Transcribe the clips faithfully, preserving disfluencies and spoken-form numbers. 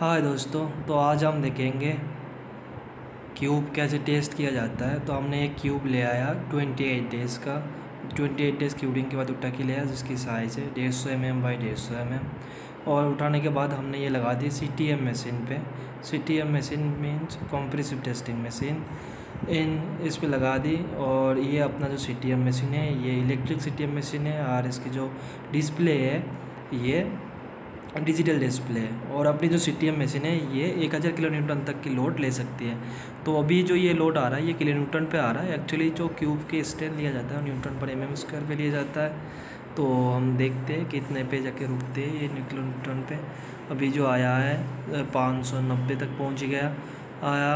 हाय दोस्तों, तो आज हम देखेंगे क्यूब कैसे टेस्ट किया जाता है। तो हमने एक क्यूब ले आया अट्ठाईस डेज़ का, अट्ठाईस डेज़ क्यूबिंग के बाद उठा के ले आया जिसकी साइज़ है डेढ़ सौ एम एम बाई डेढ़ सौ एम एम और उठाने के बाद हमने ये लगा दी सी टी एम मशीन पे। C T M machine means compressive testing machine, इन इस पे लगा दी। और ये अपना जो सी टी एम मशीन है ये electric C T M machine है और इसकी जो डिस्प्ले है ये डिजिटल डिस्प्ले है। और अपनी जो सी टी एम मशीन है ये एक हज़ार किलो न्यूटन तक की लोड ले सकती है। तो अभी जो ये लोड आ रहा है ये किलो न्यूटन पे आ रहा है। एक्चुअली जो क्यूब के स्ट्रेंथ लिया जाता है Newton per M M square पर लिया जाता है। तो हम देखते हैं कितने पे जाके रुकते हैं ये किलो न्यूटन पे। अभी जो आया है पाँच सौ नब्बे तक पहुँच गया आया।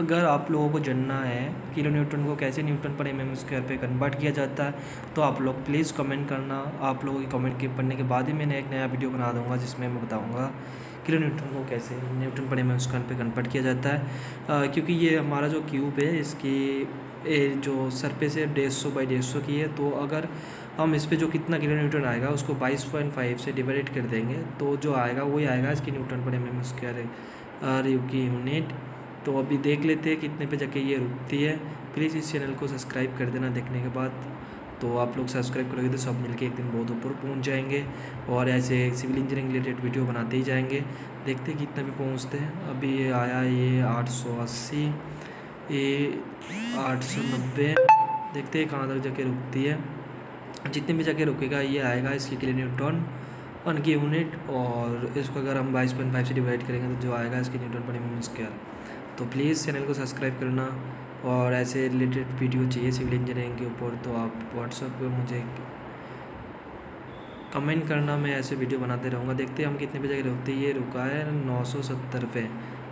अगर आप लोगों को जानना है किलो न्यूटन को कैसे newton per M M square पर कन्वर्ट किया जाता है तो आप लोग प्लीज़ कमेंट करना। आप लोगों की कमेंट के पढ़ने के बाद ही मैंने एक नया वीडियो बना दूंगा जिसमें मैं बताऊंगा किलो न्यूटन को कैसे newton per M M square पर कन्वर्ट किया जाता है। आ, क्योंकि ये हमारा जो क्यूब है इसकी ए, जो सरफेस है डेढ़ सौ बाई डेढ़ सौ की है। तो अगर हम इस पर जो कितना किलो न्यूटन आएगा उसको बाईस पॉइंट फाइव से डिवाइड कर देंगे तो जो आएगा वही आएगा इसकी newton per M M square की यूनिट। तो अभी देख लेते हैं कितने पे जाके ये रुकती है। प्लीज़ इस चैनल को सब्सक्राइब कर देना देखने के बाद। तो आप लोग सब्सक्राइब करोगे तो सब मिलके एक दिन बहुत ऊपर पहुंच जाएंगे और ऐसे सिविल इंजीनियरिंग रिलेटेड वीडियो बनाते ही जाएंगे। देखते हैं कितने पे पहुंचते हैं। अभी ये आया ये आठ सौ अस्सी, ये आठ सौ नब्बे, देखते हैं कहाँ तक जाके रुकती है। जितने भी जाके रुकेगा ये आएगा इसकी किलो न्यूटन उनकी यूनिट। और इसको अगर हम बाईस पॉइंट फाइव से डिवाइड करेंगे तो जो आएगा इसकी न्यूटन पर एम स्क्वायर। तो प्लीज़ चैनल को सब्सक्राइब करना और ऐसे रिलेटेड वीडियो चाहिए सिविल इंजीनियरिंग के ऊपर तो आप व्हाट्सएप पे मुझे कमेंट करना। मैं ऐसे वीडियो बनाते रहूँगा। देखते हैं हम कितने पे जाके रुकते हैं। ये रुका है नौ सौ सत्तर पे।